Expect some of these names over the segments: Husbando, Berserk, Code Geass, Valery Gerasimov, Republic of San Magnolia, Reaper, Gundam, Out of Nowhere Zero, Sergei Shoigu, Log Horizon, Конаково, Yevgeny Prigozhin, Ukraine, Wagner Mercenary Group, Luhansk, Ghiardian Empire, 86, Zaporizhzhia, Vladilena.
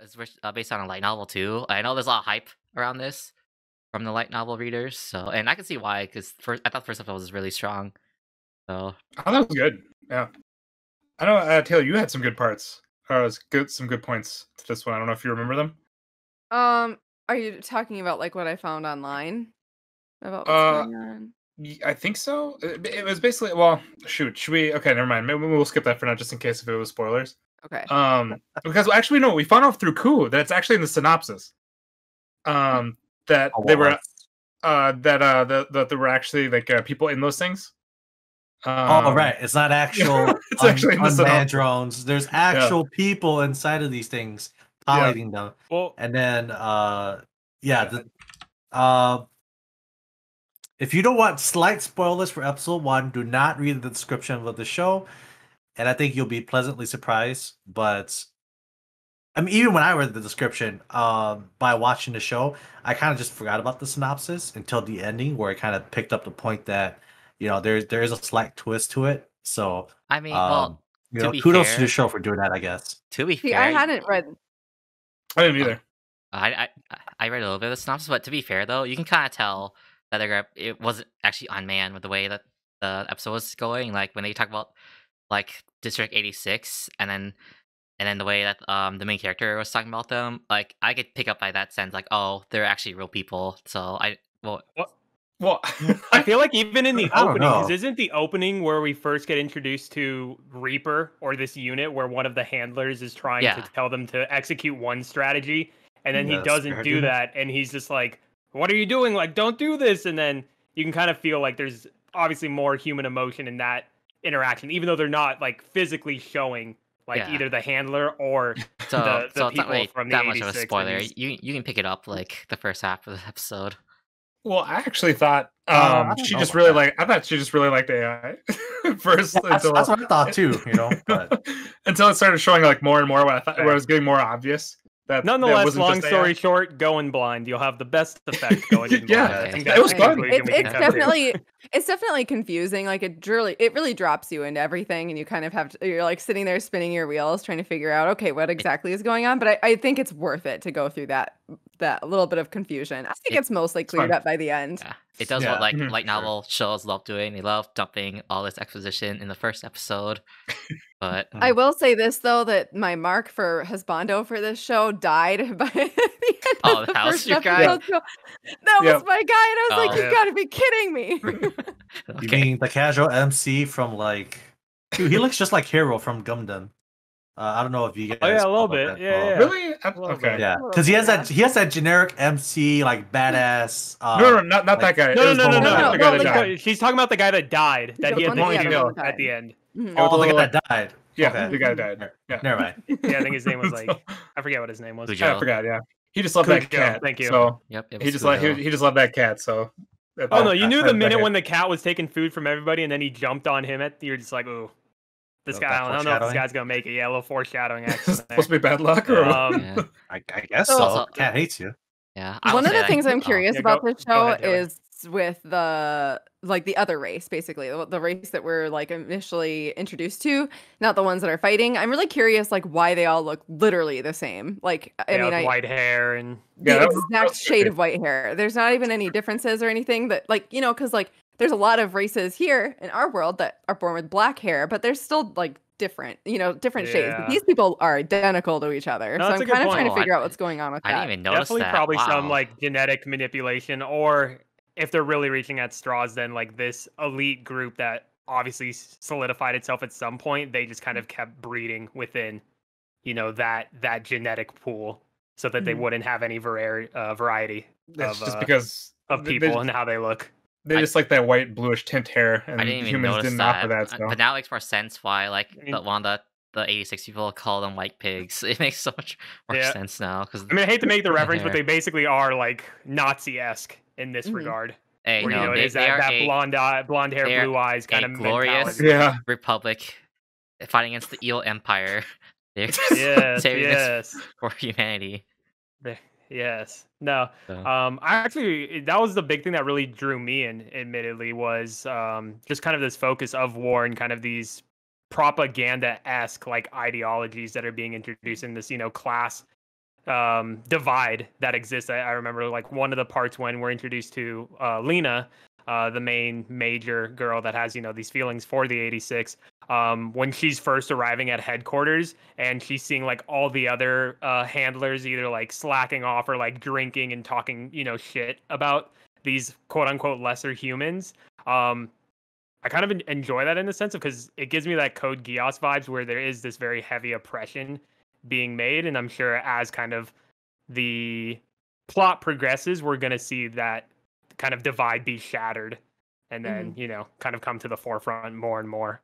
It's based on a light novel too. I know there's a lot of hype around this from the light novel readers. So, and I can see why, because I thought the first episode was really strong. So I thought it was good. Yeah, I know. Taylor, you had some good parts. Some good points to this one. I don't know if you remember them. Are you talking about like what I found online about what's going on? I think so. It was basically, well, shoot, should we? Okay, never mind. Maybe we'll skip that for now, just in case if it was spoilers. Okay. Because actually, no, we found out through Coup that it's actually in the synopsis. That they were, that there were actually like people in those things. Oh, right. It's not actual it's actually unmanned drones. There's actual people inside of these things piloting them. Well, and then, if you don't want slight spoilers for episode 1, do not read the description of the show. And I think you'll be pleasantly surprised. But I mean, even when I read the description by watching the show, I kind of just forgot about the synopsis until the ending, where I kind of picked up the point that, you know, there is a slight twist to it. So I mean, well, you know, kudos to the show for doing that, I guess. To be fair, I hadn't read. I didn't either. I read a little bit of the synopsis, but to be fair though, you can kind of tell that it wasn't actually unmanned with the way that the episode was going. Like when they talk about like District 86, and then the way that the main character was talking about them, like I could pick up by that sense, like, oh, they're actually real people. So well, I feel like even in the openings, isn't the opening where we first get introduced to Reaper, or this unit where one of the handlers is trying to tell them to execute one strategy, and then he doesn't do that, and he's just like, what are you doing? Like, don't do this. And then you can kind of feel like there's obviously more human emotion in that interaction, even though they're not like physically showing like either the handler or the people really from the 86. It's not much of a spoiler. You can pick it up like the first half of the episode. Well, I actually thought I thought she just really liked AI first. Yeah, that's what I thought too, you know. But until it started showing like more and more, where it was getting more obvious. Nonetheless, long story short, going blind, you'll have the best effect going blind. It was fun. It's definitely confusing. Like it really drops you into everything, and you kind of you're like sitting there spinning your wheels trying to figure out, okay, what exactly is going on? But I think it's worth it to go through that little bit of confusion. I think it's mostly cleared up by the end. Yeah. It does what like light novel shows love doing. They love dumping all this exposition in the first episode. But I will say this though, that my mark for Husbando for this show died by the end of the first episode. That was my guy, and I was like, you gotta be kidding me. You mean the casual MC from like, dude, he looks just like Hero from Gundam. I don't know if you guys. Oh yeah, a little bit. That. Yeah, yeah. Really? Okay. Yeah, because he has that generic MC like badass. No, not that guy. No. She's talking about the guy that died. That he had to at the end. Oh, the guy that died. Yeah, okay. The guy that died. Yeah. Never mind. Yeah, I think his name was like I forget what his name was. I forgot. Yeah, he just loved that cat. Thank you. So he just loved that cat. So. Oh no, you knew the minute when the cat was taking food from everybody, and then he jumped on him. You're just like, ooh. This guy, I don't know if this guy's gonna make it. Yeah, a little foreshadowing. Actually, supposed to be bad luck, or I guess so. Cat hates you. Yeah. One of the things I'm curious about this show is with the like the other race, basically the race that we're like initially introduced to, not the ones that are fighting. I'm really curious, like why they all look literally the same. Like I mean, white hair and the exact shade of white hair. There's not even any differences or anything that like because like. There's a lot of races here in our world that are born with black hair, but they're still like different, different shades. But these people are identical to each other. No, so I'm kind of trying to figure out what's going on with that. I didn't even notice that. Probably some like genetic manipulation, or if they're really reaching at straws, then like this elite group that obviously solidified itself at some point, they just kind of kept breeding within, that genetic pool so that they wouldn't have any variety of people and how they look. They just like that white bluish tint hair, and humans didn't offer that stuff. But now it makes more sense why, like, the 86 people call them white pigs. It makes so much more sense now. Because I hate to make the reference, but they basically are like Nazi-esque in this regard. Hey, where, they is that blonde hair, blue eyes kind of glorious republic fighting against the evil empire. Yes, for humanity. Yes. No. I actually, that was the big thing that really drew me in, admittedly, was just kind of this focus of war and kind of these propaganda-esque like ideologies that are being introduced in this, class divide that exists. I remember like one of the parts when we're introduced to Lena, the main major girl that has, you know, these feelings for the 86, when she's first arriving at headquarters and she's seeing like all the other handlers either like slacking off or like drinking and talking, you know, shit about these quote unquote lesser humans. I kind of enjoy that in a sense, because it gives me that Code Geass vibes where there is this very heavy oppression being made. And I'm sure as kind of the plot progresses, we're going to see that kind of divide be shattered and then, you know, kind of come to the forefront more and more.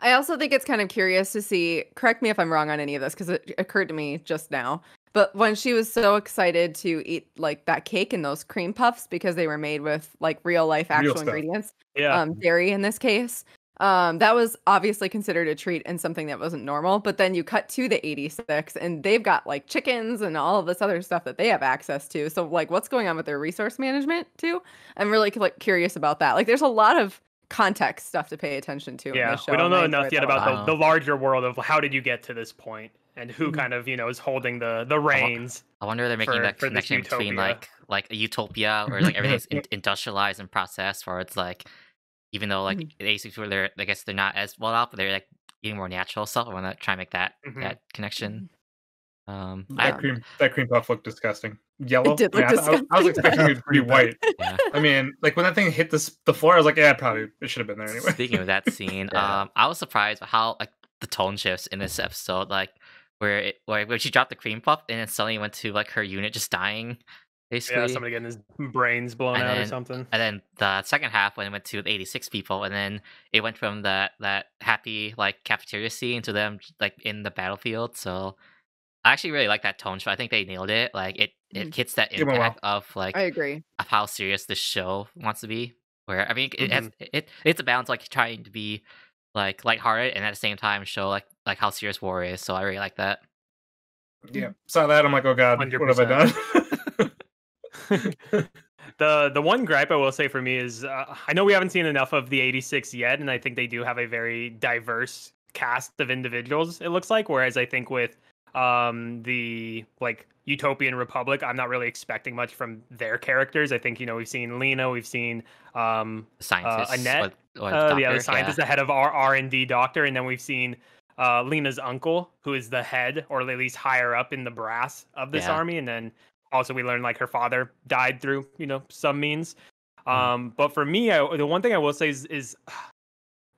I also think it's kind of curious to see, correct me if I'm wrong on any of this, because it occurred to me just now, but when she was so excited to eat like that cake and those cream puffs because they were made with like real life actual ingredients, dairy in this case, that was obviously considered a treat and something that wasn't normal. But then you cut to the 86 and they've got like chickens and all of this other stuff that they have access to. So like what's going on with their resource management too? I'm really like curious about that. Like there's a lot of context stuff to pay attention to. Yeah, in this show, we don't know enough yet about the larger world of how did you get to this point and who kind of, you know, is holding the reins. I wonder if they're making that connection between like a utopia where like everything's industrialized and processed, where it's like, even though like the 86 were there, I guess they're not as well off, but they're like eating more natural stuff. I want to try and make that that connection. That cream puff looked disgusting. Yellow. It did look disgusting. I was expecting it to be white. I mean, like when that thing hit the floor, I was like, yeah, probably it should have been there anyway. Speaking of that scene, I was surprised by how like the tone shifts in this episode, like where she dropped the cream puff and it suddenly went to like her unit just dying. Basically. Yeah, somebody getting his brains blown out or something. And then the second half when it went to 86 people, and then it went from that happy like cafeteria scene to them like in the battlefield. So I actually really like that tone. So I think they nailed it. Like it hits that impact of like I agree of how serious this show wants to be. Where I mean it's a balance like trying to be like lighthearted and at the same time show like how serious war is. So I really like that. Yeah, saw that. I'm like, oh god, 100%. What have I done? The one gripe I will say for me is I know we haven't seen enough of the 86 yet, and I think they do have a very diverse cast of individuals, it looks like, whereas I think with the like Utopian Republic, I'm not really expecting much from their characters. I think, you know, we've seen Lena, we've seen Annette, the other scientist, the head of our R&D doctor, and then we've seen Lena's uncle, who is the head or at least higher up in the brass of this army, and then also, we learned like her father died through, you know, some means. But for me, the one thing I will say is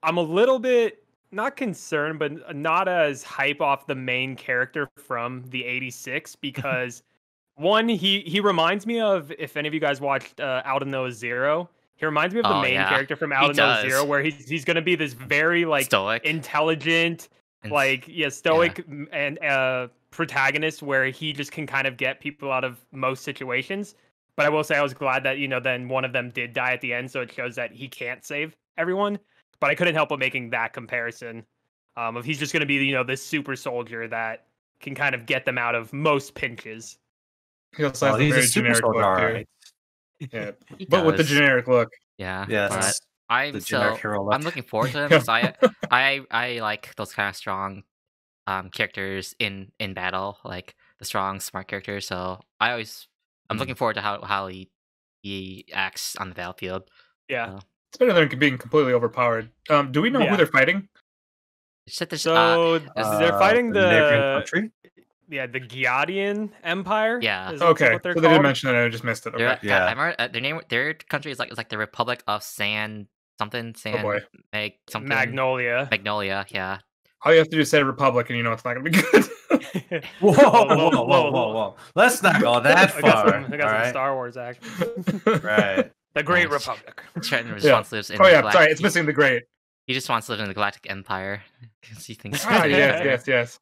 I'm a little bit not concerned, but not as hype off the main character from the 86 because one, he reminds me of, if any of you guys watched Out of Nowhere Zero, he reminds me of the main character from Out of Nowhere Zero, where he's going to be this very like stoic, intelligent, like stoic and protagonist where he just can kind of get people out of most situations. But I will say I was glad that, you know, then one of them did die at the end, so it shows that he can't save everyone. But I couldn't help but making that comparison of he's just going to be, you know, this super soldier that can kind of get them out of most pinches. He also has a very generic look, right? Yeah. But with the generic look. Yeah. Yes. I'm looking forward to them because I like those kind of strong characters in battle, like the strong smart characters. So I'm looking forward to how he acts on the battlefield. Yeah, it's better than being completely overpowered. Do we know who they're fighting? So they're fighting the country. Yeah, the Ghiardian Empire. Yeah. Okay. So they didn't mention that. I just missed it. Okay. Yeah. I remember, their country is like the Republic of San something. Magnolia. Yeah. All you have to do is say Republic, and you know it's not going to be good. Whoa. Let's not go that far. I got some Star Wars action. Right. The Great Republic. Sorry, it's missing the Great. He just wants to live in the Galactic Empire. He thinks yes.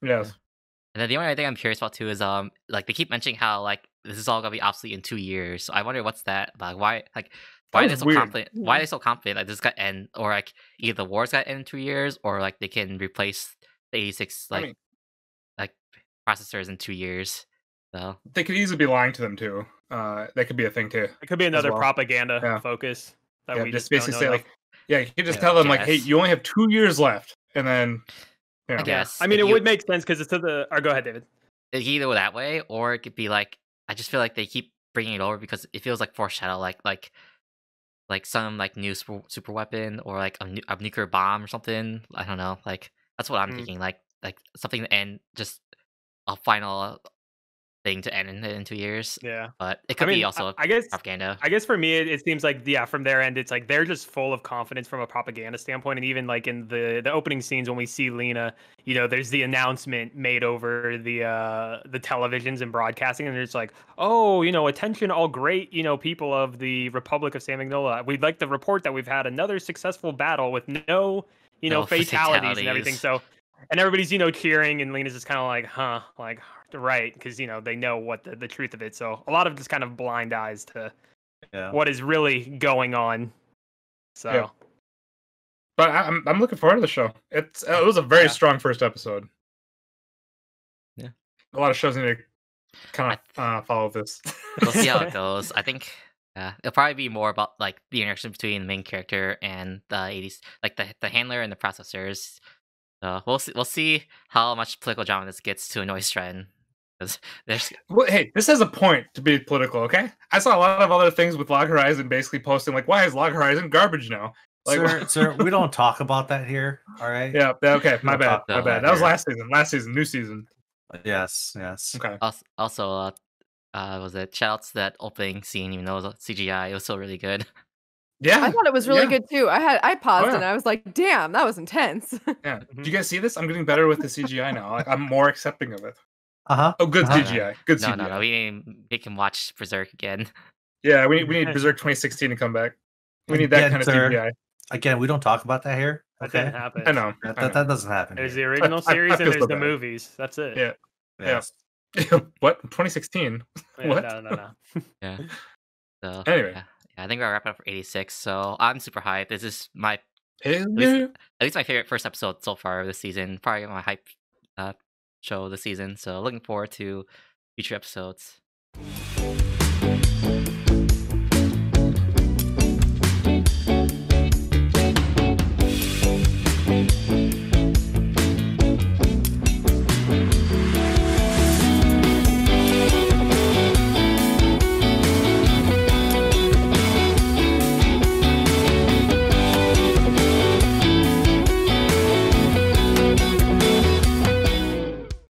And then the only thing I'm curious about, too, is like they keep mentioning how like this is all going to be obsolete in 2 years. So I wonder what's that about. Why are they so confident? Why are they so confident that this got end, or like either the war's got end in 2 years, or like they can replace the 86 like processors in 2 years? So they could easily be lying to them too. That could be a thing too. It could be another propaganda focus that we just basically say like, you can just tell them like, hey, you only have 2 years left, and then I mean, it would make sense because it's to the. Or go ahead, David. either that way, or it could be like, I just feel like they keep bringing it over because it feels like foreshadow, like some like new super weapon or like a nuclear bomb or something. I don't know. Like that's what I'm thinking. Like something to end, just a final thing to end in 2 years. Yeah, but it could be also propaganda. I guess for me, it seems like, yeah, from their end, it's like they're just full of confidence from a propaganda standpoint. And even like in the opening scenes when we see Lena, you know, there's the announcement made over the televisions and broadcasting, and it's like, oh, you know, attention, all great, you know, people of the Republic of San Magnolia, we'd like to report that we've had another successful battle with no, you know, fatalities and everything. So. And everybody's, you know, cheering, and Lena's just kind of like, huh, like, right, because, you know, they know what the truth of it. So a lot of just kind of blind eyes to what is really going on. So, but I'm looking forward to the show. It was a very strong first episode. Yeah, a lot of shows need to kind of follow this. We'll see how it goes. I think it'll probably be more about like the interaction between the main character and the 80s, like the handler and the processors. We'll see how much political drama this gets to annoy Stren. Well, hey, this has a point to be political, okay? I saw a lot of other things with Log Horizon basically posting, like, why is Log Horizon garbage now? Like, sir, we don't talk about that here, all right? Yeah, okay, my bad. That was last season, new season. Yes. Okay. Also, was it shout-outs to that opening scene, even though it was CGI, it was still really good. Yeah, I thought it was really good too. I paused and I was like, "Damn, that was intense." Yeah, do you guys see this? I'm getting better with the CGI now. I'm more accepting of it. Oh, good CGI. Good CGI. No. We need to make him watch Berserk again. Yeah, we need Berserk 2016 to come back. We need that kind of CGI. Again, we don't talk about that here. Okay? That doesn't happen. I know. That doesn't happen. There's the original series and there's the movies. That's it. Yeah. What? 2016? What? No. Yeah. So, anyway. Yeah. I think we're wrapping up for 86, so I'm super hyped. This is my at least my favorite first episode so far this season. Probably my hype show this season. So looking forward to future episodes.